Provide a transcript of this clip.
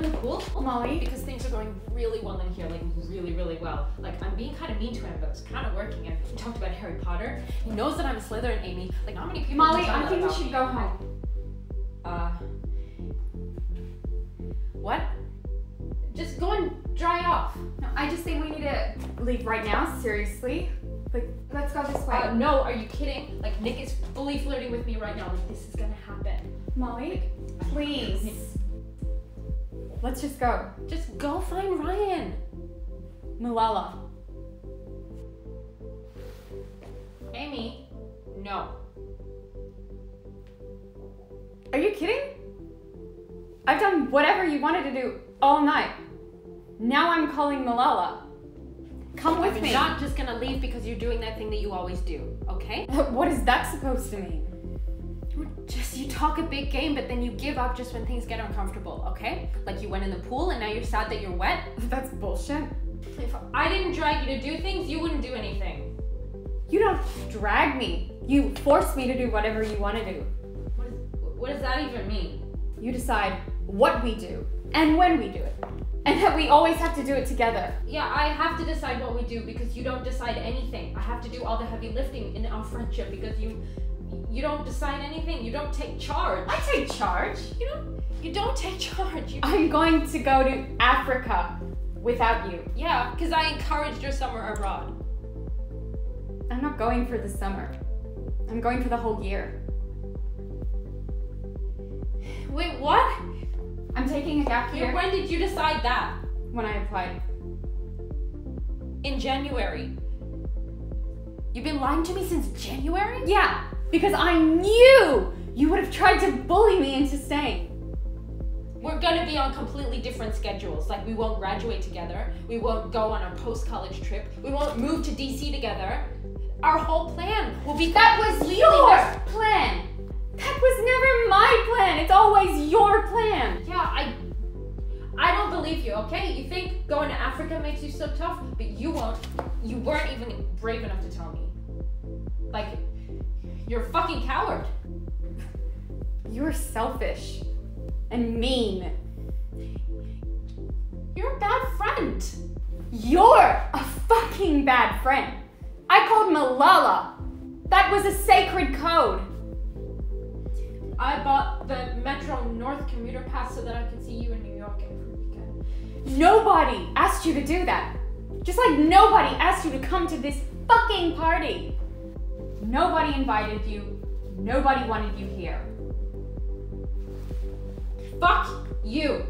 kind of cool, Molly, because things are going really well in here, like really, really well. Like I'm being kind of mean to him, but it's kind of working. And we talked about Harry Potter. He knows that I'm a Slytherin, Amy. Like not many people. Molly, I think we should go home. What? Just go and dry off. No, I just think we need to leave right now. Seriously. Like, let's go this way. No, are you kidding? Like, Nick is fully flirting with me right now. Like, this is gonna happen. Molly, please. Let's just go. Just go find Ryan. Malala. Amy, no. Are you kidding? I've done whatever you wanted to do all night. Now I'm calling Malala. Come with me. You're not just gonna leave because you're doing that thing that you always do, okay? What is that supposed to mean? You talk a big game, but then you give up just when things get uncomfortable, okay? Like you went in the pool and now you're sad that you're wet? That's bullshit. If I didn't drag you to do things, you wouldn't do anything. You don't drag me. You force me to do whatever you want to do. What does that even mean? You decide what we do and when we do it. And that we always have to do it together. Yeah, I have to decide what we do because you don't decide anything. I have to do all the heavy lifting in our friendship because you don't decide anything. You don't take charge. I take charge. You don't take charge. I'm going to go to Africa without you. Yeah, because I encouraged your summer abroad. I'm not going for the summer. I'm going for the whole year. Wait, what? I'm taking a gap year. When did you decide that? When I applied. In January. You've been lying to me since January? Yeah, because I knew you would have tried to bully me into staying. We're gonna be on completely different schedules. Like we won't graduate together. We won't go on our post-college trip. We won't move to DC together. Our whole plan will be— That was your plan. That was never my plan. It's always your plan. Yeah, I don't believe you, okay? You think going to Africa makes you so tough, but you weren't even brave enough to tell me. Like, you're a fucking coward. You're selfish and mean. You're a bad friend. You're a fucking bad friend. I called Malala. That was a sacred code. I bought the Metro North commuter pass so that I could see you in New York every weekend. Nobody asked you to do that. Just like nobody asked you to come to this fucking party. Nobody invited you. Nobody wanted you here. Fuck you.